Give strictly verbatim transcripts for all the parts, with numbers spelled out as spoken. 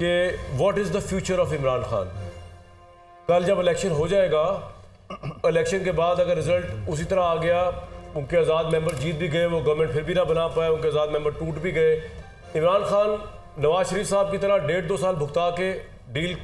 कि what is the future of Imran Khan. कल जब इलेक्शन हो जाएगा, इलेक्शन के बाद अगर रिजल्ट उसी तरह आ गया, उनके आज़ाद मेंबर जीत भी गए, वो गवर्नमेंट फिर भी ना बना पाए, उनके आज़ाद मेंबर टूट भी गए, इमरान खान नवाज शरीफ साहब की तरह डेढ़ दो साल भुगता के डील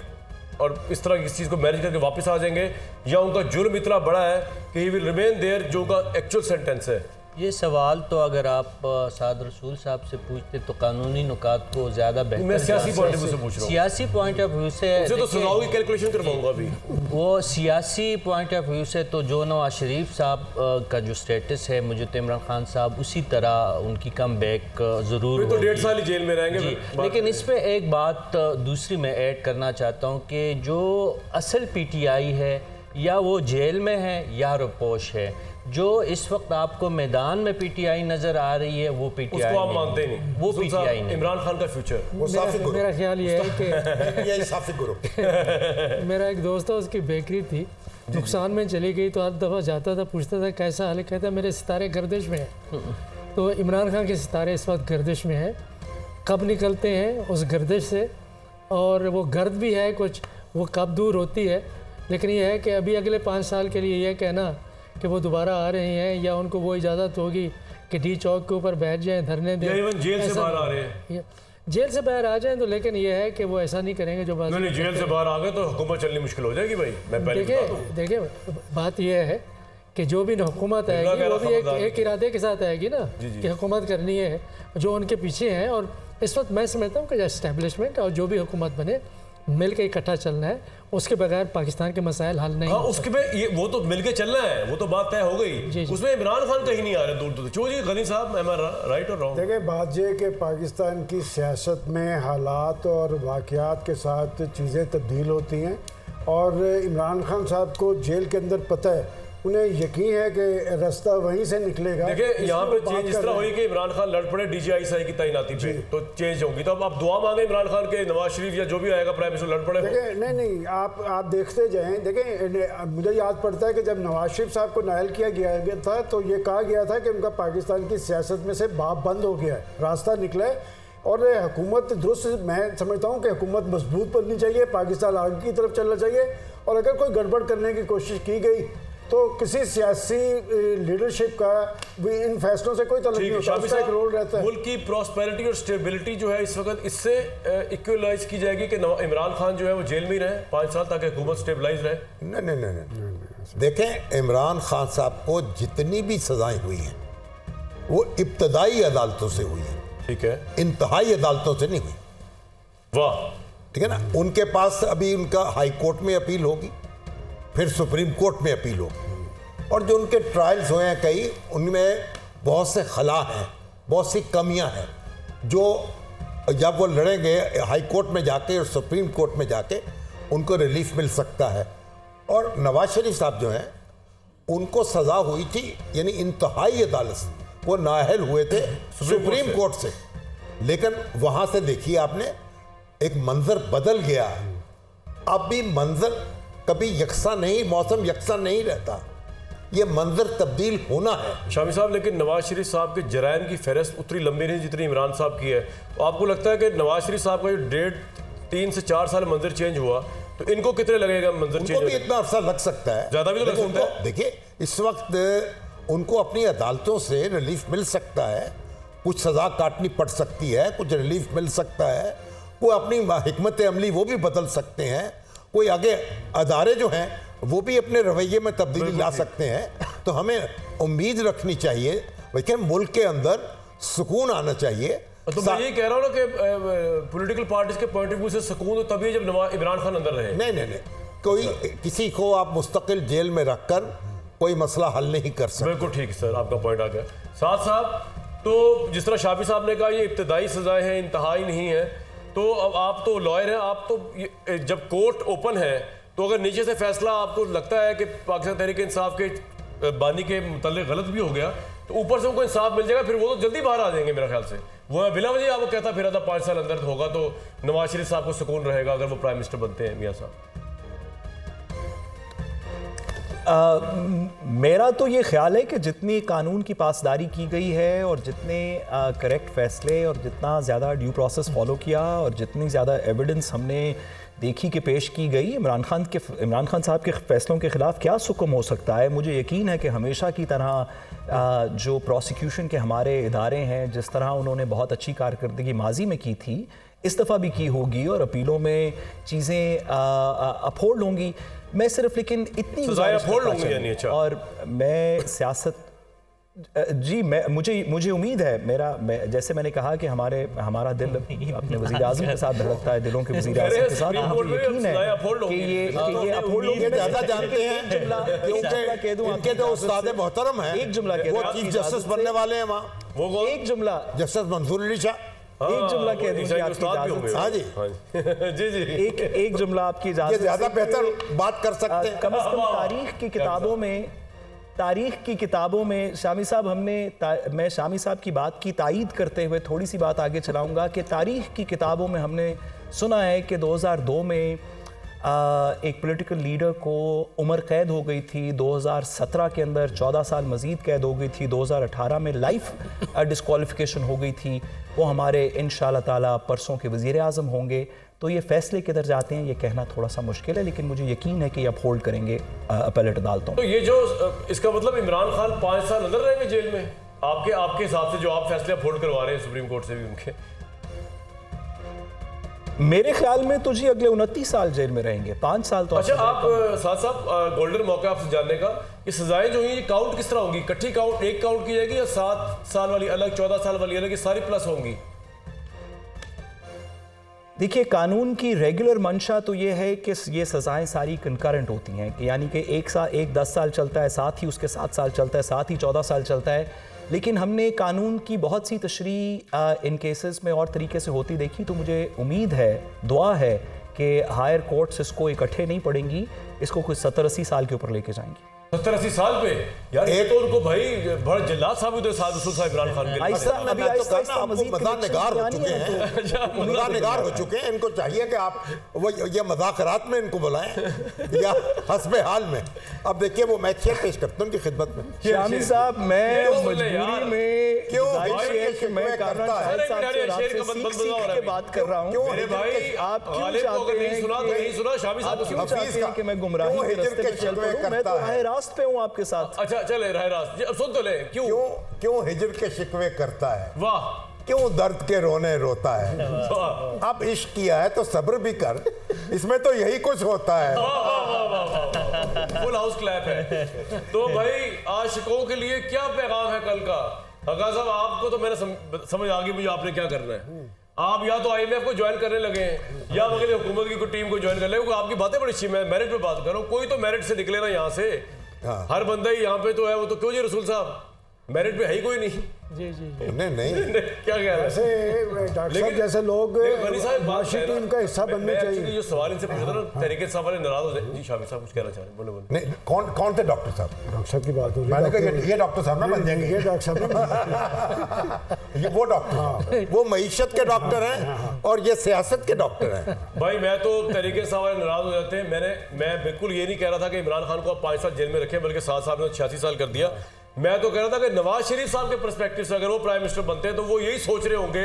और इस तरह इस चीज़ को मैनेज करके वापस आ जाएंगे, या उनका जुर्म इतना बड़ा है कि ही विल रिमेन देयर, जो का एक्चुअल सेंटेंस है। ये सवाल तो अगर आप साद रसूल साहब से पूछते तो कानूनी नुकात को ज़्यादा बेहतर, मैं सियासी पॉइंट ऑफ व्यू से पूछ रहा हूँ। सियासी पॉइंट ऑफ व्यू से तो सुनाओगी, कैलकुलेशन करवाऊंगा अभी। वो सियासी पॉइंट ऑफ व्यू से तो जो नवाज शरीफ साहब का जो स्टेटस है, मुझे तो इमरान खान साहब उसी तरह उनकी कम बैक ज़रूर, तो डेढ़ साल ही जेल में रहेंगे। लेकिन इस पर एक बात दूसरी मैं ऐड करना चाहता हूँ कि जो असल पी टी आई है, या वो जेल में है या रुपोश है। जो इस वक्त आपको मैदान में पीटीआई नजर आ रही है, वो पीटीआई आप मानते नहीं, वो पीटीआई नहीं। इमरान खान का फ्यूचर वो साफिक ग्रुप, मेरा ख्याल ये है कि ये साफिक ग्रुप। मेरा एक दोस्त था, उसकी बेकरी थी, नुकसान में चली गई, तो हर दफ़ा जाता था, पूछता था कैसा हाल है, कहता मेरे सितारे गर्दिश में है। तो इमरान खान के सितारे इस वक्त गर्दिश में है, कब निकलते हैं उस गर्दिश से, और वो गर्द भी है कुछ, वो कब दूर होती है। लेकिन यह है कि अभी अगले पाँच साल के लिए यह कहना कि वो दोबारा आ रहे हैं या उनको वो इजाज़त होगी कि डी चौक के ऊपर बैठ जाएं, धरने दें, इवन जेल से बाहर आ रहे हैं, जेल से बाहर आ जाएं, तो लेकिन यह है कि वो ऐसा नहीं करेंगे। जो बात नहीं, जेल से बाहर आ गए तो हुकूमत चलनी मुश्किल हो जाएगी भाई। मैं पहले देखिए देखिए बात यह है कि जो भी हुकूमत आएगी वो भी एक एक इरादे के साथ आएगी ना, कि हुकूमत करनी है। जो उनके पीछे हैं, और इस वक्त मैं समझता हूँ कि एस्टेब्लिशमेंट और जो भी हुकूमत बने मिलके इकट्ठा चलना है, उसके बगैर पाकिस्तान के मसाइल हल नहीं। हाँ, उसके पे ये वो तो मिलके चलना है, वो तो बात तय हो गई, उसमें इमरान खान कहीं नहीं आ रहे दूर दूर। चौधरी गनी साहब, मैं राइट और रॉन्ग? देखिए, बात यह कि पाकिस्तान की सियासत में हालात और वाक़यात के साथ चीज़ें तब्दील होती हैं, और इमरान खान साहब को जेल के अंदर पता है, उन्हें यकीन है कि रास्ता वहीं से निकलेगा। देखिए, यहाँ पे चेंज इस तरह हुई कि इमरान खान लड़ पड़े डीजीआईएसआई की तैनाती पे, तो चेंज होगी। तो अब आप दुआ मांगे इमरान खान के, नवाज शरीफ या जो भी आएगा प्राइम मिनिस्टर लड़ पड़े। देखिए, नहीं नहीं आप आप देखते जाएं। देखिए, मुझे याद पड़ता है कि जब नवाज शरीफ साहब को नायल किया गया था तो ये कहा गया था कि उनका पाकिस्तान की सियासत में से बाप बंद हो गया है, रास्ता निकला है। और हुकूमत दुरुस्त, मैं समझता हूँ कि हुकूमत मजबूत बननी चाहिए, पाकिस्तान आगे की तरफ चलना चाहिए, और अगर कोई गड़बड़ करने की कोशिश की गई तो किसी सियासी लीडरशिप का भी इन फैसलों से कोई तल्लुक नहीं, एक रोल रहता है। मुल्क की प्रॉस्पेरिटी और स्टेबिलिटी जो है इस वक्त, इससे इक्वलाइज की जाएगी कि इमरान खान जो है वो जेल में रहे पाँच साल ताकि हुकूमत स्टेबलाइज रहे। नहीं नहीं नहीं, नहीं, नहीं। देखें, इमरान खान साहब को जितनी भी सजाएं हुई हैं वो इब्तदाई अदालतों से हुई हैं, ठीक है, इंतहाई अदालतों से नहीं हुई। वाह, ठीक है ना। उनके पास अभी उनका हाई कोर्ट में अपील होगी, फिर सुप्रीम कोर्ट में अपील हो, और जो उनके ट्रायल्स हुए हैं कई, उनमें बहुत से खला हैं, बहुत सी कमियां हैं, जो जब वो लड़ेंगे हाई कोर्ट में जाके और सुप्रीम कोर्ट में जाके उनको रिलीफ मिल सकता है। और नवाज शरीफ साहब जो हैं उनको सज़ा हुई थी, यानी इंतहाई अदालत से वो नाअहल हुए थे सुप्रीम कोर्ट से, लेकिन वहाँ से देखिए आपने एक मंज़र बदल गया। अब भी मंज़र कभी यकसा नहीं, मौसम यकसा नहीं रहता, ये मंजर तब्दील होना है। शामी साहब, लेकिन नवाज शरीफ साहब के जराइम की फहरिस्त उतनी लंबी नहीं जितनी इमरान साहब की है। तो आपको लगता है कि नवाज शरीफ साहब का जो डेढ़ तीन से चार साल मंजर चेंज हुआ, तो इनको कितने लगेगा मंजर चेंज? भी इतना अर्सा लग सकता है, ज़्यादा भी लग सकता है। देखिए, इस वक्त उनको अपनी अदालतों से रिलीफ मिल सकता है, कुछ सज़ा काटनी पड़ सकती है, कुछ रिलीफ मिल सकता है, वो अपनी हिकमत अमली वो भी बदल सकते हैं, कोई आगे अदारे जो हैं वो भी अपने रवैये में तब्दीली ला सकते हैं। तो हमें उम्मीद रखनी चाहिए, बल्कि मुल्क के अंदर सुकून आना चाहिए। तो मैं ये कह रहा हूँ ना कि पॉलिटिकल पार्टीज के पॉइंट ऑफ व्यू से सुकून तभी जब इमरान खान अंदर रहे। नहीं नहीं नहीं, कोई किसी को आप मुस्तकिल जेल में रखकर कोई मसला हल नहीं कर सकते। बिल्कुल ठीक है सर, आपका पॉइंट आ गया। साथ साहब, तो जिस तरह शाफी साहब ने कहा ये इब्तदाई सजाएं हैं, इंतहाई नहीं है, तो अब आप तो लॉयर हैं, आप तो जब कोर्ट ओपन है तो अगर नीचे से फैसला आपको लगता है कि पाकिस्तान तहरीक इंसाफ के बानी के मतलब गलत भी हो गया, तो ऊपर से उनको इंसाफ मिल जाएगा, फिर वो तो जल्दी बाहर आ जाएंगे मेरे ख्याल से। वो बिला वजह आपको कहता फिरा था पाँच साल अंदर होगा, तो नवाज शरीफ साहब को सुकून रहेगा अगर वो प्राइम मिनिस्टर बनते हैं। मियाँ साहब, आ, मेरा तो ये ख्याल है कि जितनी कानून की पासदारी की गई है और जितने करेक्ट फैसले और जितना ज़्यादा ड्यू प्रोसेस फॉलो किया और जितनी ज़्यादा एविडेंस हमने देखी कि पेश की गई, इमरान खान के इमरान खान साहब के फैसलों के ख़िलाफ़ क्या सुकून हो सकता है। मुझे यकीन है कि हमेशा की तरह जो प्रोसिक्यूशन के हमारे इदारे हैं, जिस तरह उन्होंने बहुत अच्छी कारकर्दगी माजी में की थी, इस दफ़ा भी की होगी और अपीलों में चीज़ें अफोल्ड होंगी। मैं सिर्फ लेकिन इतनी so और मैं सियासत जी मैं मुझे मुझे उम्मीद है, मेरा मैं, जैसे मैंने कहा कि हमारे हमारा दिल अपने वज़ीर आज़म के साथ धड़कता है, दिलों के वज़ीर आज़म के साथ मुझे यकीन है कि ये ये अफोल्ड होंगे। ज़्यादा जानते हैं क्योंकि इनके तो उस्ताद मोहतरम हैं, एक जुमला कह दो, चीफ जस्टिस बनने वाले हैं वहाँ, एक जुमला जस्टिस मंसूर अली शाह, एक जुमला कह दूं आपकी, हाँ जी जी जी एक एक जुमला आपकी इजाज़त, ज़्यादा बेहतर बात कर सकते हैं। कम से कम तारीख की किताबों में तारीख की किताबों में शामी साहब हमने मैं शामी साहब की बात की तायीद करते हुए थोड़ी सी बात आगे चलाऊंगा कि तारीख की किताबों में हमने सुना है कि दो हज़ार दो में एक पॉलिटिकल लीडर को उम्र कैद हो गई थी, दो हज़ार सत्रह के अंदर चौदह साल मजीद कैद हो गई थी, दो हज़ार अठारह में लाइफ डिस्कॉलिफिकेशन हो गई थी। वो हमारे इंशाअल्लाह ताला परसों के वज़ीर आज़म होंगे, तो ये फैसले किधर जाते हैं ये कहना थोड़ा सा मुश्किल है, लेकिन मुझे यकीन है कि आप होल्ड करेंगे अपीलेट अदालतों। तो ये जो इसका मतलब इमरान खान पाँच साल अंदर रहेंगे जेल में, आपके आपके हिसाब से जो आप फैसले होल्ड करवा रहे हैं सुप्रीम कोर्ट से भी उनके? मेरे ख्याल में तो जी अगले उनतीस साल जेल में रहेंगे, पाँच साल तो। अच्छा, आप साथ साहब गोल्डन मौका आपसे जानने का, ये सजाएं जो हैं ये काउंट किस तरह होंगी? इकट्ठी काउंट एक काउंट की जाएगी या सात साल वाली अलग, चौदह साल वाली अलग, ये सारी प्लस होंगी? देखिए, कानून की रेगुलर मंशा तो ये है कि ये सज़ाएं सारी कंकरेंट होती हैं, कि यानी कि एक साथ एक दस साल चलता है, साथ ही उसके सात साल चलता है, साथ ही चौदह साल चलता है। लेकिन हमने कानून की बहुत सी तशरी इन केसेस में और तरीके से होती देखी, तो मुझे उम्मीद है, दुआ है कि हायर कोर्ट्स इसको इकट्ठे नहीं पड़ेंगी, इसको कोई सत्तर अस्सी साल के ऊपर लेके जाएंगी। सत्तर अस्सी साल पे यार एक तो उनको भाई बड़ा जिल्ला साहब उधर साहब उसूल साहब इमरान खान के आहिस्ता अभी आहिस्ता आहिस्ता मज़ीद मज़ानगार हो चुके हैं, मज़ानगार हो चुके हैं। इनको चाहिए कि आप वो ये मज़ाकरात में इनको बुलाएं या हस्बे हाल में। अब देखिए वो मैं शेयर पेश करता हूँ उनकी खिदमत में। शामी साहब मैं मजबूरी में क्यों मैं करता है बात कर रहा हूँ मेरे भाई, आप नहीं सुना तो नहीं सुना शामी साहब कि मैं गुमराही के रास्ते पे चल रहा हूँ, मैं तो राह रास्त पे हूँ आपके साथ। अच्छा चले राह रास्त, अब सुन तो ले। क्यों क्यों हिजर के शिकवे करता है, वाह, क्यों दर्द के रोने रोता है, अब इश्क किया है तो सब्र भी कर, इसमें तो यही कुछ होता है। फुल हाउस क्लैप है। तो भाई आशिकों के लिए क्या पैगाम है कल का? अगा साहब आपको तो मैंने समझ आ गई मुझे आपने क्या करना है। आप या तो आईएमएफ को ज्वाइन करने लगे हैं या मगर हुकूमत की कोई टीम को ज्वाइन कर ले, क्योंकि आपकी बातें बड़ी अच्छी। मैं मेरिट पे बात कर रहा हूँ, कोई तो मेरिट से निकले ना यहाँ से। हर बंदा ही यहाँ पे तो है वो तो, क्यों जी रसूल साहब मेरिट पे है ही कोई नहीं। जी जी नहीं नहीं क्या कह रहे हैं, जैसे लोग टीम का हिस्सा बनने चाहिए। जो सवाल इनसे पूछा था ना तरीके साहब वाले नाराज हो जाए। जी शामी साहब कुछ कहना चाह रहे, बोले बोले। नहीं कौन कौन थे डॉक्टर साहब? डॉक्टर साहब की बात हो रही है, मैंने कहा ये डॉक्टर साहब ना बन जाएंगे, ये डॉक्टर साहब ये वो डॉक्टर वो मईशत के डॉक्टर हैं और ये सियासत के डॉक्टर हैं। भाई मैं तो तरीके साहब वाले नाराज हो जाते हैं। मैंने मैं बिल्कुल ये नहीं कह रहा था कि इमरान खान को आप पाँच साल जेल में रखें, बल्कि सात साल में छियासी साल कर दिया। मैं तो कह रहा था कि नवाज शरीफ साहब के पर्सपेक्टिव से अगर वो प्राइम मिनिस्टर बनते हैं तो वो यही सोच रहे होंगे,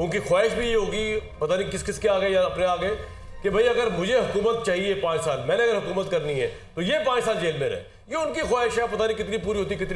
उनकी ख्वाहिश भी ये होगी, पता नहीं किस किस के आगे या अपने आगे, कि भाई अगर मुझे हुकूमत चाहिए पाँच साल, मैंने अगर हुकूमत करनी है तो ये पाँच साल जेल में रहे। ये उनकी ख्वाहिश है, पता नहीं कितनी पूरी होती कितनी